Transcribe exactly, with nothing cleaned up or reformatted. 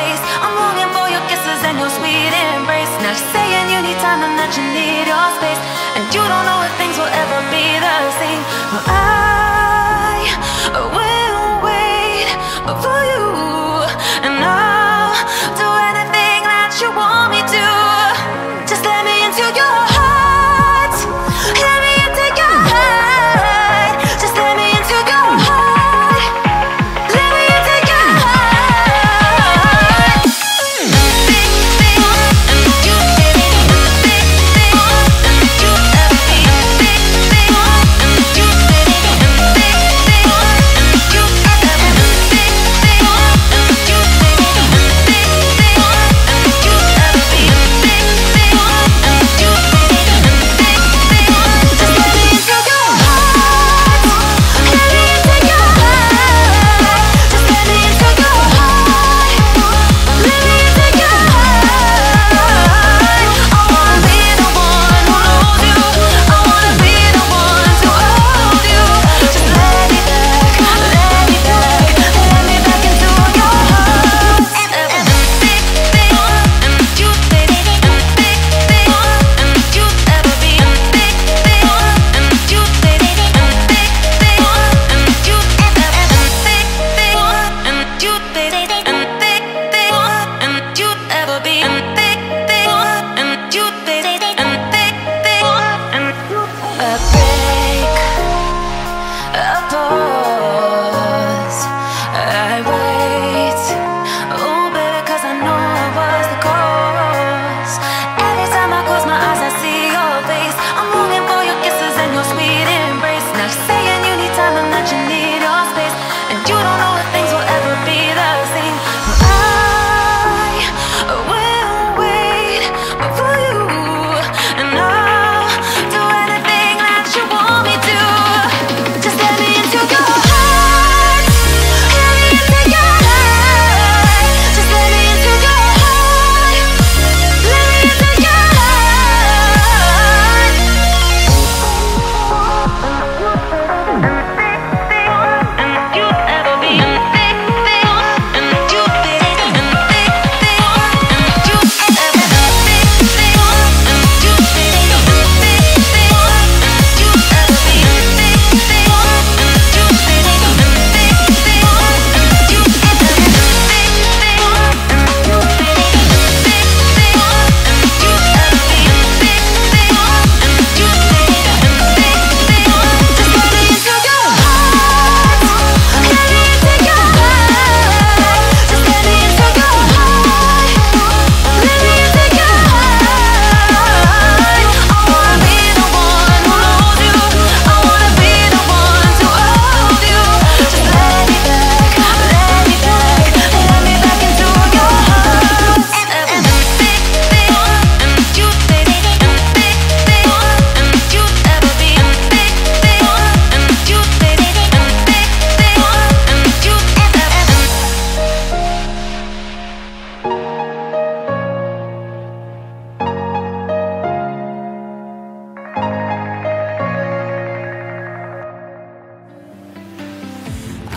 face. I'm longing for your kisses and your sweet embrace. Now you're saying you need time and that you need your space, and you don't know if things will ever be the same. Well, I will wait for you, and I'll do anything that you want me to. Just let me into your heart, let me into your heart. Just let me into your heart, let me into your heart. Nothing, thing, and you did it. Nothing, thing, and you left me. Nothing, thing, and you did it. Nothing, thing, and you got me. Nothing, thing, and you did it. Nothing, thing, and you left me. Nothing, thing, and you did it. Nothing, thing, just let me into your heart, let me into your heart. Just let me into your heart, let me into your heart. I wanna be the one who knows you. I wanna be the one to hold you. Just let me back, let me back, let me back into your heart. Nothing, thing, and you did it. Nothing, thing, and you ever be. Nothing, thing, and you did it. Nothing, thing, and you ever. Nothing, thing, and you did it. Nothing, thing, and you ever be. Nothing, thing, and you did it. Nothing, thing, and you ever. Break a pause, I wait. Oh baby, cause I know I was the cause. Every time I close my eyes, I see your face. I'm longing for your kisses and your sweet embrace. Now you're saying you need time and that you need your space, and you don't know if things will ever be the same. Well, I will wait for you, and I'll do anything that you want me to. Just let me into your heart, let me into your heart. Just let me into your heart, let me into your heart. And you ever be. Nothing, thing, and you did it. Nothing, thing, and you ever. Nothing, thing, and you did it. Nothing, thing, and you ever be. Nothing, thing, and you did it. Nothing, thing, and you ever. Nothing, thing, and you did it. Nothing, thing, and you ever be. Nothing, thing, and you did it. Nothing, thing, just let me into your heart, let me into your heart. Just let me into your heart, let me into your heart. I wanna be the one who knows you. I wanna be the one to hold you. Just let me back, let me back, let me back into your heart. Nothing, thing, and you did it. Nothing, thing, and you ever be. Nothing, thing, and you did it. Nothing, thing, and you ever.